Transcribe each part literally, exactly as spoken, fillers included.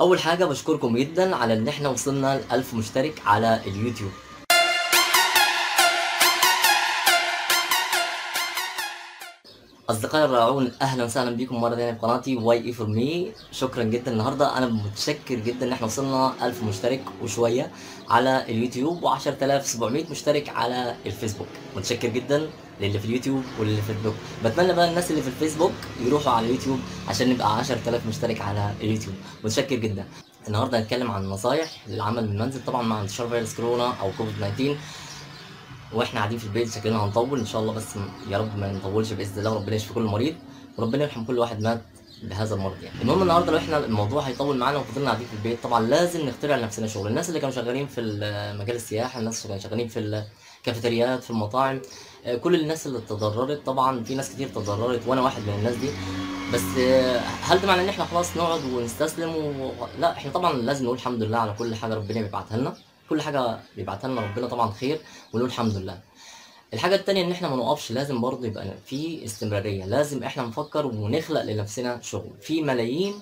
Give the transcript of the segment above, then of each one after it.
اول حاجه بشكركم جدا على ان احنا وصلنا لألف مشترك على اليوتيوب. اصدقائي الرائعون، اهلا وسهلا بكم مره ثانيه في قناتي واي فور مي. شكرا جدا. النهارده انا متشكر جدا ان احنا وصلنا ألف مشترك وشويه على اليوتيوب وعشرة آلاف وسبعمية مشترك على الفيسبوك. متشكر جدا للي في اليوتيوب واللي في الفيسبوك. بتمنى بقى الناس اللي في الفيسبوك يروحوا على اليوتيوب عشان نبقى عشرة آلاف مشترك على اليوتيوب. متشكر جدا. النهارده هنتكلم عن نصايح للعمل من المنزل طبعا مع انتشار فيروس كورونا او كوفيد تسعتاشر واحنا قاعدين في البيت. شكلنا هنطول ان شاء الله، بس يا رب ما نطولش باذن الله، وربنا يشفي كل مريض وربنا يرحم كل واحد مات بهذا المرض. يعني المهم النهارده لو احنا الموضوع هيطول معانا وفضلنا قاعدين في البيت طبعا لازم نخترع لنفسنا شغل. الناس اللي كانوا شغالين في مجال السياحه، الناس اللي كانوا شغالين في الكافيتريات، في المطاعم، كل الناس اللي تضررت، طبعا في ناس كتير تضررت وانا واحد من الناس دي. بس هل ده معنى ان احنا خلاص نقعد ونستسلم و... لا، احنا طبعا لازم نقول الحمد لله على كل حاجه ربنا بيبعتها لنا. كل حاجه بيبعتها لنا ربنا طبعا خير ونقول الحمد لله. الحاجه الثانيه ان احنا ما نوقفش، لازم برضه يبقى في استمراريه، لازم احنا نفكر ونخلق لنفسنا شغل. في ملايين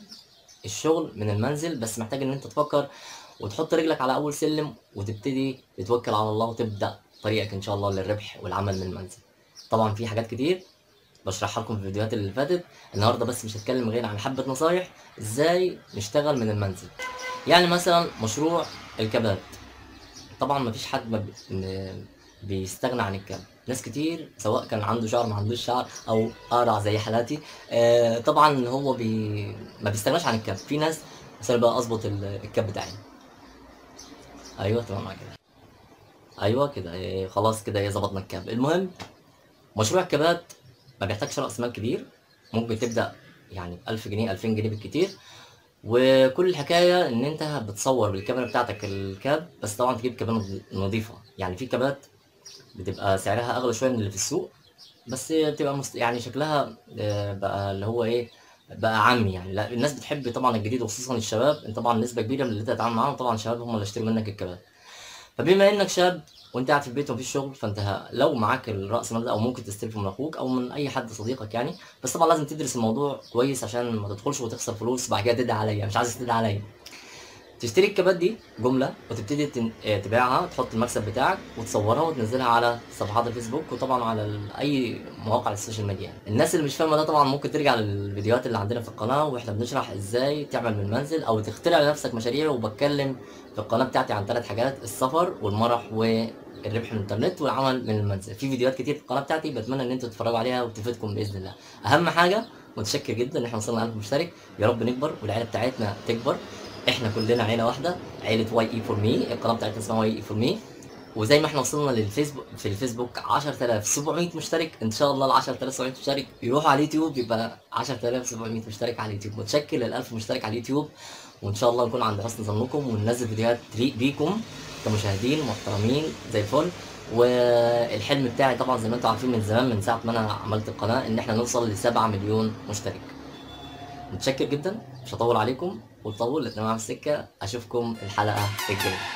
الشغل من المنزل، بس محتاج ان انت تفكر وتحط رجلك على اول سلم وتبتدي تتوكل على الله وتبدا طريقك ان شاء الله للربح والعمل من المنزل. طبعا في حاجات كتير بشرحها لكم في الفيديوهات اللي فاتت، النهارده بس مش هتكلم غير عن حبه نصايح ازاي نشتغل من المنزل. يعني مثلا مشروع الكباب، طبعا مفيش حد بيستغنى عن الكلب. ناس كتير سواء كان عنده شعر ما عندوش شعر او قارع زي حالاتي، آه طبعا هو بي... ما بيستغناش عن الكلب. في ناس مثلا بقى اظبط الكلب بتاعي، ايوه تمام كده، ايوه كده خلاص كده ظبطنا الكلب. المهم مشروع الكبات ما بيحتاجش راس مال كبير، ممكن تبدا يعني ألف جنيه ألفين جنيه بالكتير. وكل الحكايه ان انت بتصور بالكاميرا بتاعتك الكاب، بس طبعا تجيب كاميرا نظيفه. يعني في كابات بتبقى سعرها اغلى شويه من اللي في السوق، بس بتبقى مست... يعني شكلها بقى اللي هو ايه، بقى عامي يعني. لا الناس بتحب طبعا الجديد وخصوصا الشباب. طبعا نسبه كبيره من اللي انت هتتعامل معاهم طبعا شباب هم اللي هيشتروا منك الكابات. فبما انك شاب وانت قاعد في البيت ومفيش شغل، فانت لو معاك الراس مال ده او ممكن تستلفه من اخوك او من اي حد صديقك يعني. بس طبعا لازم تدرس الموضوع كويس عشان ما تدخلش وتخسر فلوس بعد كده تدعي عليا. مش عايز تدعي عليا، تشتري الكبات دي جمله وتبتدي تبيعها، تحط المكسب بتاعك وتصورها وتنزلها على صفحات الفيسبوك وطبعا على اي مواقع السوشيال ميديا. الناس اللي مش فاهمه ده طبعا ممكن ترجع للفيديوهات اللي عندنا في القناه واحنا بنشرح ازاي تعمل من المنزل او تخترع لنفسك مشاريع. وبتكلم في القناه بتاعتي عن ثلاث حاجات: السفر والمرح و الربح من الانترنت والعمل من المنزل. في فيديوهات كتير في القناه بتاعتي، بتمنى ان انتوا تتفرجوا عليها وتفيدكم باذن الله. اهم حاجه متشكر جدا ان احنا وصلنا ألف مشترك، يا رب نكبر والعيله بتاعتنا تكبر. احنا كلنا عيله واحده، عيله واي اي فور مي. القناه بتاعتنا اسمها واي اي فور مي. وزي ما احنا وصلنا للفيسبوك في الفيسبوك عشرة آلاف وسبعمية مشترك، ان شاء الله ال عشرة آلاف وسبعمية مشترك يروحوا على اليوتيوب، يبقى عشرة آلاف وسبعمية مشترك على اليوتيوب. متشكر لل ألف مشترك على اليوتيوب، وان شاء الله نكون عند حسن ظنكم وننزل فيديوهات تليق بيكم كمشاهدين محترمين زي الفل. والحلم بتاعي طبعا زي ما انتم عارفين من زمان، من ساعه ما انا عملت القناه، ان احنا نوصل ل سبعة مليون مشترك. متشكر جدا، مش هطول عليكم وطولت انا معايا في السكه. اشوفكم الحلقه الجايه.